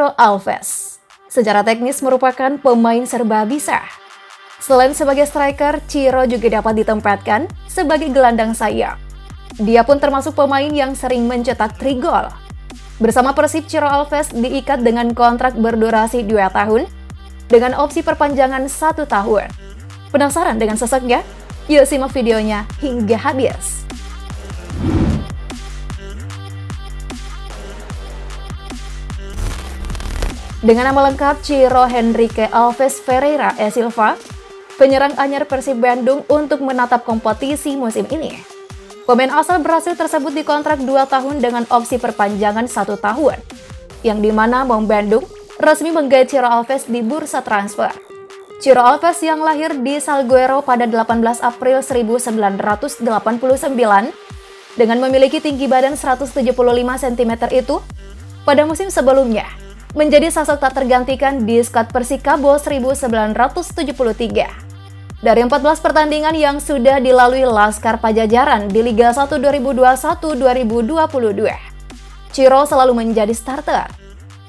Ciro Alves. Secara teknis merupakan pemain serba bisa. Selain sebagai striker, Ciro juga dapat ditempatkan sebagai gelandang sayap. Dia pun termasuk pemain yang sering mencetak 3 gol. Bersama Persib, Ciro Alves diikat dengan kontrak berdurasi 2 tahun dengan opsi perpanjangan 1 tahun. Penasaran dengan sosoknya? Yuk simak videonya hingga habis. Dengan nama lengkap Ciro Henrique Alves Ferreira e Silva, penyerang anyar Persib Bandung untuk menatap kompetisi musim ini. Pemain asal Brasil tersebut dikontrak 2 tahun dengan opsi perpanjangan 1 tahun, yang dimana Maung Bandung resmi menggait Ciro Alves di bursa transfer. Ciro Alves yang lahir di Salgueiro pada 18 April 1989 dengan memiliki tinggi badan 175 cm itu pada musim sebelumnya menjadi sosok tak tergantikan di skuad Persikabo 1973. Dari 14 pertandingan yang sudah dilalui Laskar Pajajaran di Liga 1 2021-2022, Ciro selalu menjadi starter.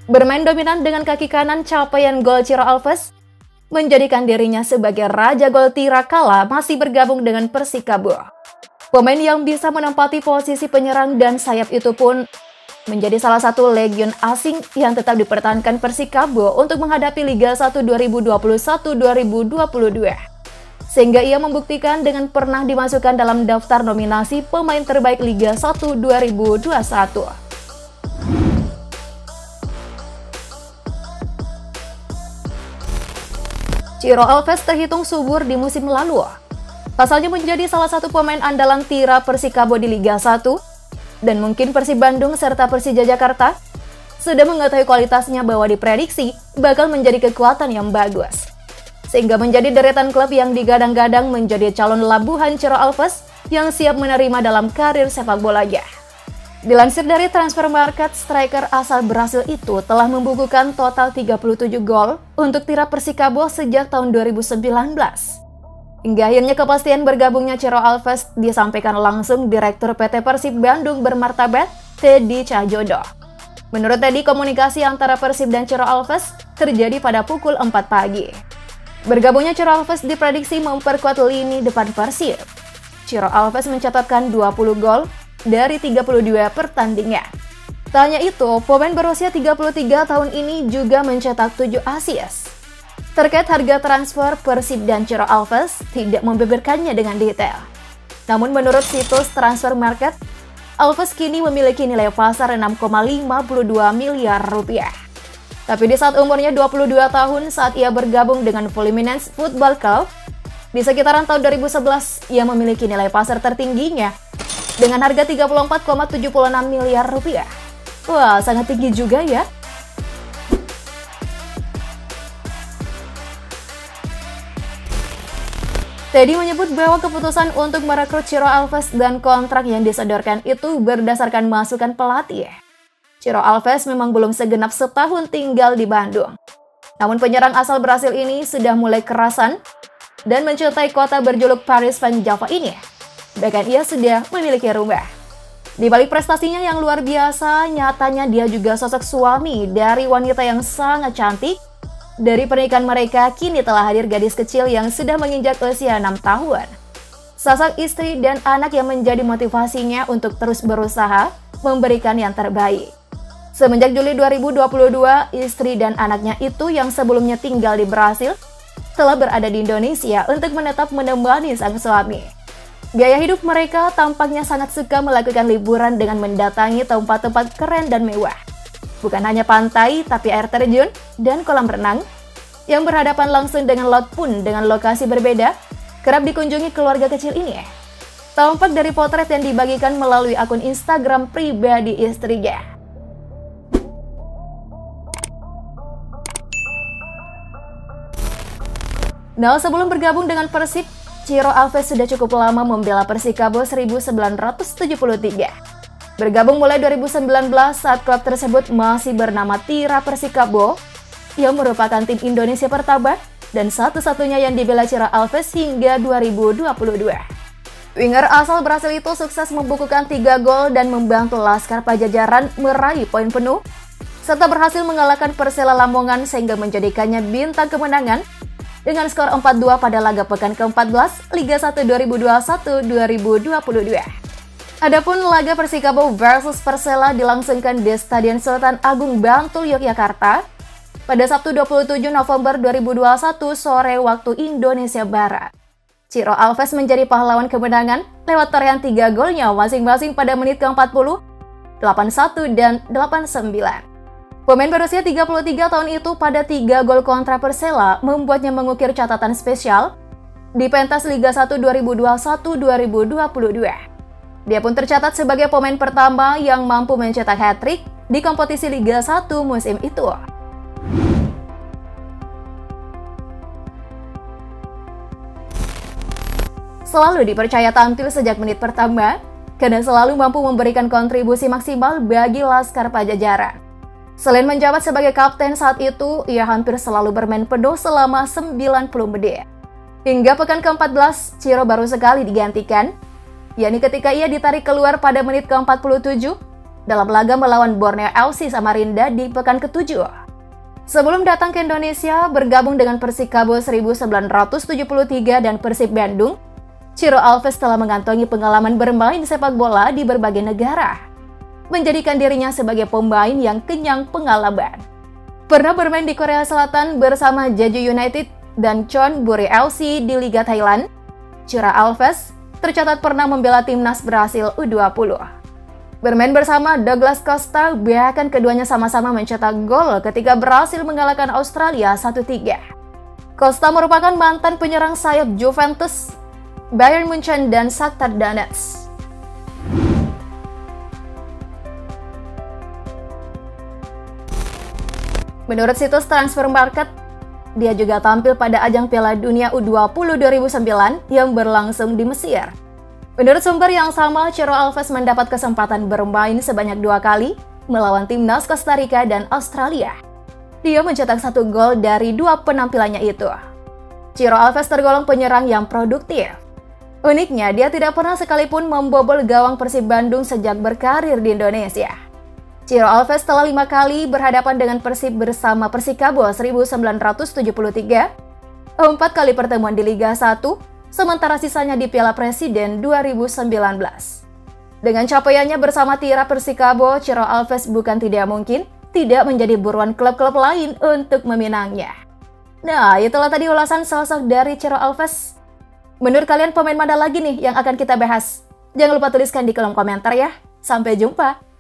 Bermain dominan dengan kaki kanan, capaian gol Ciro Alves menjadikan dirinya sebagai raja gol tira kala masih bergabung dengan Persikabo. Pemain yang bisa menempati posisi penyerang dan sayap itu pun menjadi salah satu legion asing yang tetap dipertahankan Persikabo untuk menghadapi Liga 1 2021-2022. Sehingga ia membuktikan dengan pernah dimasukkan dalam daftar nominasi pemain terbaik Liga 1 2021. Ciro Alves terhitung subur di musim lalu. Pasalnya menjadi salah satu pemain andalan Tira Persikabo di Liga 1. Dan mungkin Persib Bandung serta Persija Jakarta sudah mengetahui kualitasnya bahwa diprediksi bakal menjadi kekuatan yang bagus. Sehingga menjadi deretan klub yang digadang-gadang menjadi calon labuhan Ciro Alves yang siap menerima dalam karir sepak bolanya. Dilansir dari Transfer Market, striker asal Brasil itu telah membukukan total 37 gol untuk Tira Persikabo sejak tahun 2019. Hingga akhirnya kepastian bergabungnya Ciro Alves disampaikan langsung Direktur PT Persib Bandung bermartabat, Teddy Cahyodo. Menurut Teddy, komunikasi antara Persib dan Ciro Alves terjadi pada pukul 4 pagi. Bergabungnya Ciro Alves diprediksi memperkuat lini depan Persib. Ciro Alves mencatatkan 20 gol dari 32 pertandingan. Tak hanya itu, pemain berusia 33 tahun ini juga mencetak 7 assist. Terkait harga transfer, Persib dan Ciro Alves tidak membeberkannya dengan detail. Namun menurut situs Transfer Market, Alves kini memiliki nilai pasar 6,52 miliar rupiah. Tapi di saat umurnya 22 tahun, saat ia bergabung dengan Fluminense Football Club, di sekitaran tahun 2011, ia memiliki nilai pasar tertingginya dengan harga 34,76 miliar rupiah. Wah, sangat tinggi juga ya. Teddy menyebut bahwa keputusan untuk merekrut Ciro Alves dan kontrak yang disodorkan itu berdasarkan masukan pelatih. Ciro Alves memang belum segenap setahun tinggal di Bandung. Namun penyerang asal Brasil ini sudah mulai kerasan dan mencintai kota berjuluk Paris Van Java ini. Bahkan ia sudah memiliki rumah. Di balik prestasinya yang luar biasa, nyatanya dia juga sosok suami dari wanita yang sangat cantik. Dari pernikahan mereka, kini telah hadir gadis kecil yang sudah menginjak usia 6 tahun. Sosok istri dan anak yang menjadi motivasinya untuk terus berusaha memberikan yang terbaik. Semenjak Juli 2022, istri dan anaknya itu yang sebelumnya tinggal di Brasil, telah berada di Indonesia untuk menetap menemani sang suami. Gaya hidup mereka tampaknya sangat suka melakukan liburan dengan mendatangi tempat-tempat keren dan mewah. Bukan hanya pantai, tapi air terjun dan kolam renang yang berhadapan langsung dengan laut pun dengan lokasi berbeda kerap dikunjungi keluarga kecil ini. Tampak dari potret yang dibagikan melalui akun Instagram pribadi istrinya. Nah, sebelum bergabung dengan Persib, Ciro Alves sudah cukup lama membela Persikabo 1973. Bergabung mulai 2019 saat klub tersebut masih bernama Tira Persikabo yang merupakan tim Indonesia pertama dan satu-satunya yang dibela Ciro Alves hingga 2022. Winger asal Brasil itu sukses membukukan 3 gol dan membantu Laskar Pajajaran meraih poin penuh serta berhasil mengalahkan Persela Lamongan sehingga menjadikannya bintang kemenangan dengan skor 4-2 pada laga pekan ke-14 Liga 1 2021-2022. Adapun laga Persikabo versus Persela dilangsungkan di Stadion Sultan Agung Bantul, Yogyakarta pada Sabtu 27 November 2021 sore waktu Indonesia Barat. Ciro Alves menjadi pahlawan kemenangan lewat torehan 3 golnya masing-masing pada menit ke-40, 81 dan 89. Pemain berusia 33 tahun itu pada 3 gol kontra Persela membuatnya mengukir catatan spesial di pentas Liga 1 2021-2022. Dia pun tercatat sebagai pemain pertama yang mampu mencetak hat-trick di kompetisi Liga 1 musim itu. Selalu dipercaya tampil sejak menit pertama, karena selalu mampu memberikan kontribusi maksimal bagi Laskar Pajajaran. Selain menjabat sebagai kapten saat itu, ia hampir selalu bermain penuh selama 90 menit. Hingga pekan ke-14, Ciro baru sekali digantikan, yakni ketika ia ditarik keluar pada menit ke-47 dalam laga melawan Borneo FC Samarinda di pekan ke-7. Sebelum datang ke Indonesia, bergabung dengan Persikabo 1973 dan Persib Bandung, Ciro Alves telah mengantongi pengalaman bermain sepak bola di berbagai negara, menjadikan dirinya sebagai pemain yang kenyang pengalaman. Pernah bermain di Korea Selatan bersama Jeju United dan Chonburi FC di Liga Thailand, Tira Alves tercatat pernah membela timnas Brasil U20. Bermain bersama Douglas Costa, bahkan keduanya sama-sama mencetak gol ketika berhasil mengalahkan Australia 1-3. Costa merupakan mantan penyerang sayap Juventus, Bayern Munchen, dan Shakhtar Donetsk. Menurut situs Transfer Market, dia juga tampil pada ajang Piala Dunia U20 2009 yang berlangsung di Mesir. Menurut sumber yang sama, Ciro Alves mendapat kesempatan bermain sebanyak 2 kali melawan timnas Costa Rica dan Australia. Dia mencetak 1 gol dari 2 penampilannya itu. Ciro Alves tergolong penyerang yang produktif. Uniknya, dia tidak pernah sekalipun membobol gawang Persib Bandung sejak berkarir di Indonesia. Ciro Alves telah 5 kali berhadapan dengan Persib bersama Persikabo 1973, 4 kali pertemuan di Liga 1, sementara sisanya di Piala Presiden 2019. Dengan capaiannya bersama Tira Persikabo, Ciro Alves bukan tidak mungkin tidak menjadi buruan klub-klub lain untuk meminangnya. Nah, itulah tadi ulasan sosok dari Ciro Alves. Menurut kalian pemain mana lagi nih yang akan kita bahas? Jangan lupa tuliskan di kolom komentar ya. Sampai jumpa!